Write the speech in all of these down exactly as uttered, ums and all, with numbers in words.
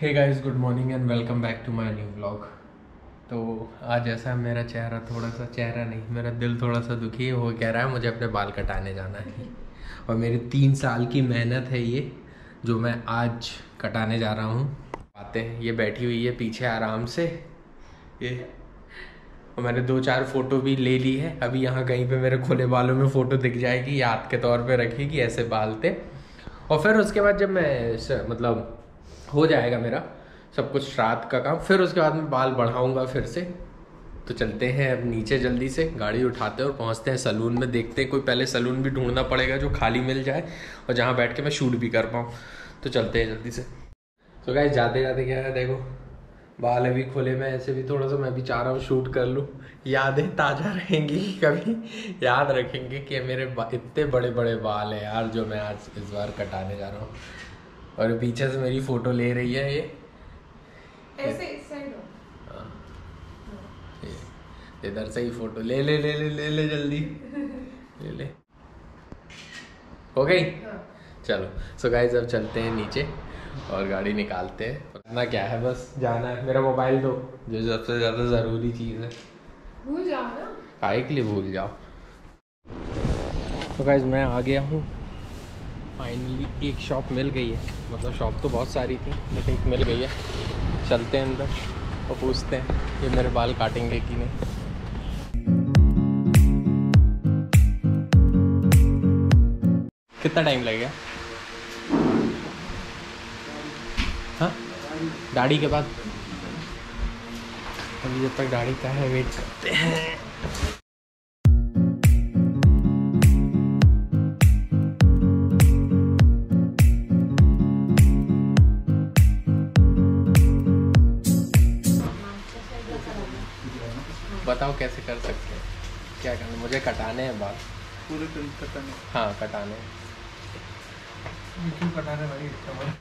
Hey guys, good morning and welcome back to my new vlog. तो आज ऐसा मेरा चेहरा थोड़ा सा चेहरा नहीं मेरा दिल थोड़ा सा दुखी हो कह रहा है मुझे अपने बाल कटाने जाना है और मेरी तीन साल की मेहनत है ये जो मैं आज कटाने जा रहा हूँ। आते हैं ये बैठी हुई है पीछे आराम से ये, और मैंने दो चार फ़ोटो भी ले ली है। अभी यहाँ कहीं पर मेरे खुले बालों में फ़ोटो दिख जाएगी, याद के तौर पर रखी कि ऐसे बाल थे। और फिर उसके बाद जब मैं मतलब हो जाएगा मेरा सब कुछ रात का काम, फिर उसके बाद मैं बाल बढ़ाऊंगा फिर से। तो चलते हैं अब नीचे, जल्दी से गाड़ी उठाते हैं और पहुंचते हैं सलून में। देखते हैं कोई पहले सलून भी ढूंढना पड़ेगा जो खाली मिल जाए और जहां बैठ के मैं शूट भी कर पाऊँ। तो चलते हैं जल्दी से। तो गाइस, जाते जाते क्या है, देखो बाल अभी खुले में ऐसे भी थोड़ा सा मैं भी चाह रहा हूँ शूट कर लूँ। यादें ताज़ा रहेंगी, कभी याद रखेंगे कि मेरे इतने बड़े बड़े बाल हैं यार जो मैं आज इस बार कटाने जा रहा हूँ। और पीछे से मेरी फोटो ले रही है ये, ऐसे इस साइड हो, हां इधर से ही फोटो ले ले ले ले ले, ले जल्दी ले ले हो गई। चलो सो गाइस, अब चलते हैं नीचे और गाड़ी निकालते हैं। पता क्या है, बस जाना है। मेरा मोबाइल दो, जो सबसे ज्यादा जरूरी चीज है। भूल जाओ ना, काय के लिए भूल जाओ। तो गाइस, मैं आ गया हूँ फाइनली। एक शॉप मिल गई है, मतलब शॉप तो बहुत सारी थी लेकिन एक मिल गई है। चलते हैं अंदर और पूछते हैं ये मेरे बाल काटेंगे कि नहीं। कितना टाइम लगेगा? हाँ, दाढ़ी के बाद। अभी जब तक दाढ़ी का है वेट करते हैं। बताओ कैसे कर सकते हैं, क्या करना? मुझे कटाने हैं बाल पूरे कटाने। हाँ, कटाने क्यों कटाने भाई,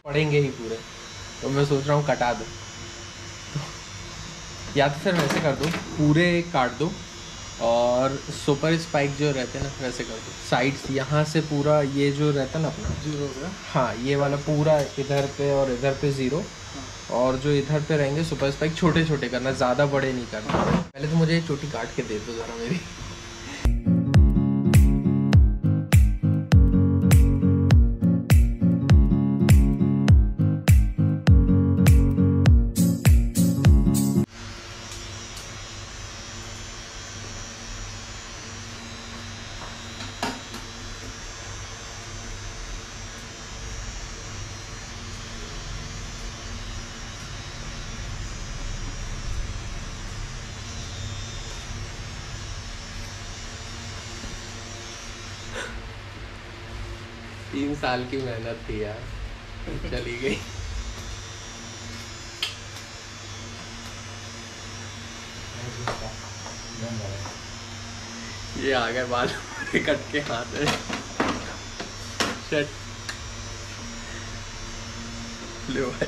पड़ेंगे ही पूरे। तो मैं सोच रहा हूँ कटा दो, तो या तो फिर वैसे कर दो, पूरे काट दो और सुपर स्पाइक जो रहते हैं ना वैसे कर दो। साइड्स यहाँ से पूरा ये जो रहता है ना अपना जीरो का, हाँ ये वाला पूरा इधर पे और इधर पे जीरो, और जो इधर पे रहेंगे सुपर स्पाइक छोटे छोटे करना, ज़्यादा बड़े नहीं करना। पहले तो मुझे चोटी काट के दे दो ज़रा मेरी। तीन साल की मेहनत थी यार, चली गई। ये आ गए बाल कट के हाथ है। लो भाई,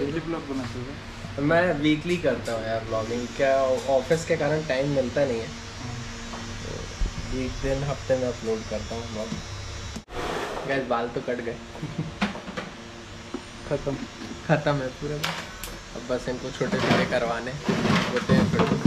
डेली ब्लॉग बनाते हो? मैं वीकली करता हूँ यार ब्लॉगिंग, क्या ऑफिस के कारण टाइम मिलता नहीं है। तो एक दिन हफ्ते में अपलोड करता हूँ ब्लॉग। गैस, बाल तो कट गए, खत्म खत्म है पूरे। अब बस इनको छोटे छोटे करवाने होते हैं फिर।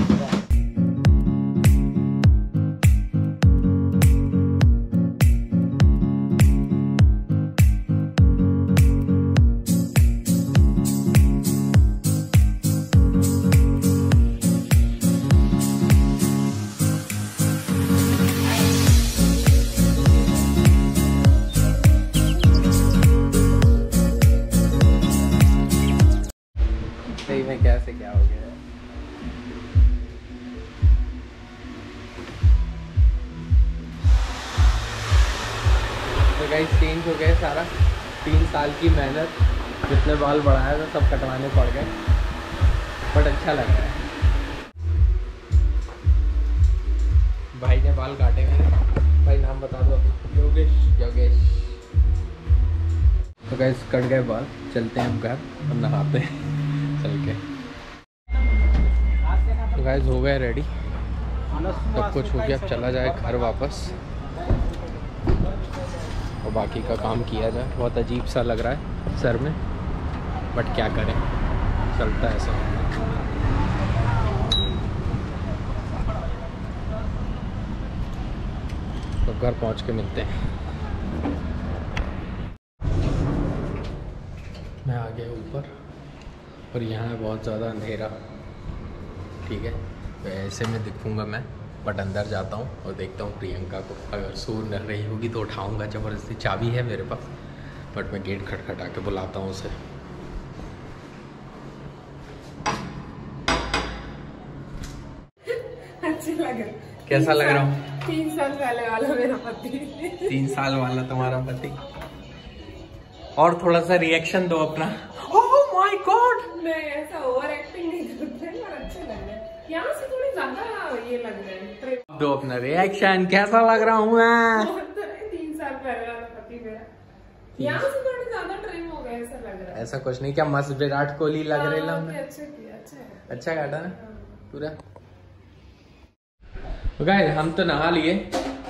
क्या हो गया? तो गाइस, चेंज हो गए सारा। तीन साल की मेहनत, जितने बाल बढ़ाया था सब कटवाने पड़ गए, बट अच्छा लग रहा है। भाई ने बाल काटे मेरे। भाई नाम बता दो अपना। योगेश। योगेश। तो गाइस, कट गए बाल। चलते हैं हम घर, हम नहाते हैं चल के। तो गाइस, हो गए रेडी सब कुछ हो गया, अब चला जाए घर वापस और बाकी का काम किया जाए। बहुत अजीब सा लग रहा है सर में, बट क्या करें, चलता है सब। तो घर पहुंच के मिलते हैं। मैं आ गया ऊपर और यहाँ बहुत ज़्यादा अंधेरा, ठीक है, तो ऐसे में दिखूँगा मैं, बट अंदर जाता हूँ और देखता हूँ प्रियंका को। अगर सो न रही होगी तो उठाऊँगा, ज़बरदस्ती चाबी है मेरे पास, बट मैं गेट खटखटा के बुलाता हूँ उसे। अच्छी लग रहा, कैसा लग रहा हूँ? तीन साल पहले वाला मेरा पति। तीन साल वाला तुम्हारा पति। और थोड़ा सा रिएक्शन दो अपना। ओह माय गॉड, मैं ऐसा ओवर एक्टिंग नहीं करते, पर अच्छा लग रहा है। यहाँ से थोड़ी ज्यादा ये लग रहा है। दो अपना रिएक्शन, कैसा लग रहा हूँ मैं? तीन साल पहले वाला पति मेरा। यहाँ से थोड़ी ज्यादा ट्रिम हो गया ऐसा लग रहा है। ऐसा कुछ नहीं, क्या मस्त विराट कोहली लग रहे हैं। अच्छा किया, अच्छा है, अच्छा काटा ना पूरा। गाइस हम तो नहा लिए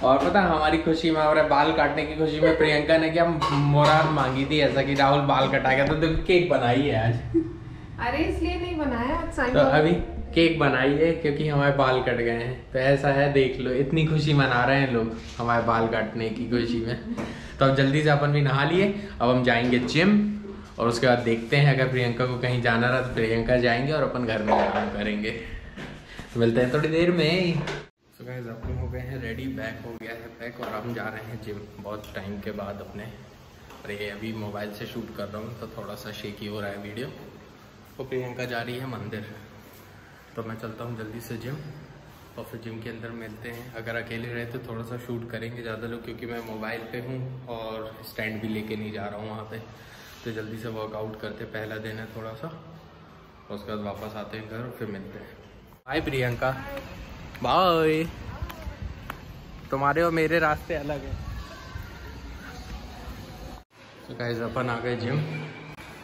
और पता हमारी खुशी में, हमारे बाल काटने की खुशी में प्रियंका ने क्या मोरार मांगी थी ऐसा कि राहुल बाल कटा गया, तो तुम केक बनाई है आज। अरे इसलिए नहीं बनाया आज, तो अभी केक बनाई है क्योंकि हमारे बाल कट गए हैं। तो ऐसा है, देख लो इतनी खुशी मना रहे हैं लोग हमारे बाल काटने की खुशी में। तो अब जल्दी से अपन भी नहा लिए, अब हम जाएंगे जिम और उसके बाद देखते हैं अगर प्रियंका को कहीं जाना रहा तो प्रियंका जाएंगे और अपन घर में काम करेंगे। मिलते हैं थोड़ी देर में। तो गाइस अपन हो गए हैं रेडी, बैक हो गया है पैक और हम जा रहे हैं जिम बहुत टाइम के बाद अपने। और ये अभी मोबाइल से शूट कर रहा हूँ तो थोड़ा सा शेकी हो रहा है वीडियो। तो प्रियंका जा रही है मंदिर, तो मैं चलता हूँ जल्दी से जिम और फिर जिम के अंदर मिलते हैं। अगर अकेले रहे तो थोड़ा सा शूट करेंगे ज़्यादा लोग, क्योंकि मैं मोबाइल पे हूँ और स्टैंड भी लेके नहीं जा रहा हूँ वहाँ पर। तो जल्दी से वर्कआउट करते, पहला दिन है थोड़ा सा, और उसके बाद वापस आते हैं घर और फिर मिलते हैं। Hi Priyanka, bye. तुम्हारे और मेरे रास्ते अलग हैं। तो गाइस अपन आ गए जिम।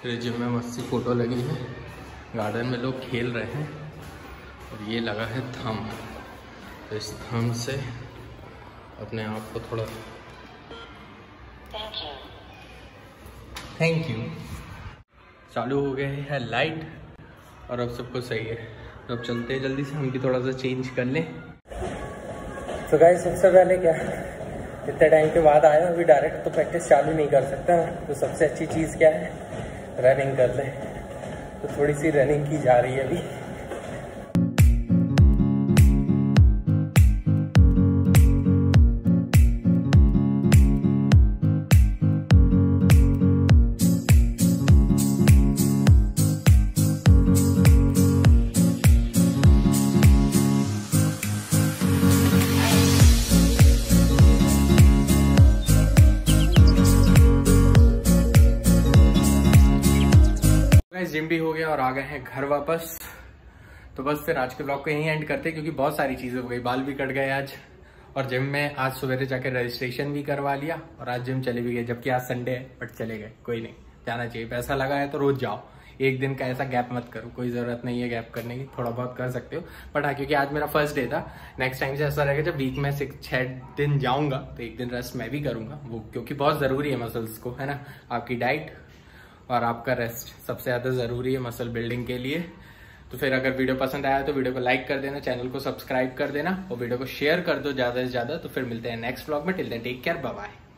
फिर जिम में मस्ती फोटो लगी है, गार्डन में लोग खेल रहे हैं और ये लगा है थम। तो इस थम से अपने आप को थोड़ा थैंक यू। चालू हो गए है लाइट और अब सब कुछ सही है। तो अब चलते हैं जल्दी से, हम भी थोड़ा सा चेंज कर लें। तो गाइस सबसे पहले क्या, इतने टाइम के बाद आए अभी डायरेक्ट तो प्रैक्टिस चालू नहीं कर सकता, तो सबसे अच्छी चीज़ क्या है, रनिंग कर लें। तो थोड़ी सी रनिंग की जा रही है अभी। जिम भी हो गया और आ गए हैं घर वापस। तो बस फिर आज के ब्लॉग को यहीं एंड करते हैं, क्योंकि बहुत सारी चीज़ें हो गई। बाल भी कट गए आज और जिम में आज सवेरे जाकर रजिस्ट्रेशन भी करवा लिया और आज जिम चले भी गए, जबकि आज संडे है बट चले गए। कोई नहीं, जाना चाहिए, पैसा लगा है तो रोज जाओ, एक दिन का ऐसा गैप मत करो, कोई ज़रूरत नहीं है गैप करने की, थोड़ा बहुत कर सकते हो। बट हाँ, क्योंकि आज मेरा फर्स्ट डे था, नेक्स्ट टाइम से ऐसा रहेगा जब वीक में सिक्स छः दिन जाऊँगा तो एक दिन रेस्ट मैं भी करूँगा वो, क्योंकि बहुत ज़रूरी है मसल्स को, है ना। आपकी डाइट और आपका रेस्ट सबसे ज़्यादा ज़रूरी है मसल बिल्डिंग के लिए। तो फिर अगर वीडियो पसंद आया तो वीडियो को लाइक कर देना, चैनल को सब्सक्राइब कर देना और वीडियो को शेयर कर दो ज़्यादा से ज़्यादा। तो फिर मिलते हैं नेक्स्ट व्लॉग में। Till then take care, bye bye.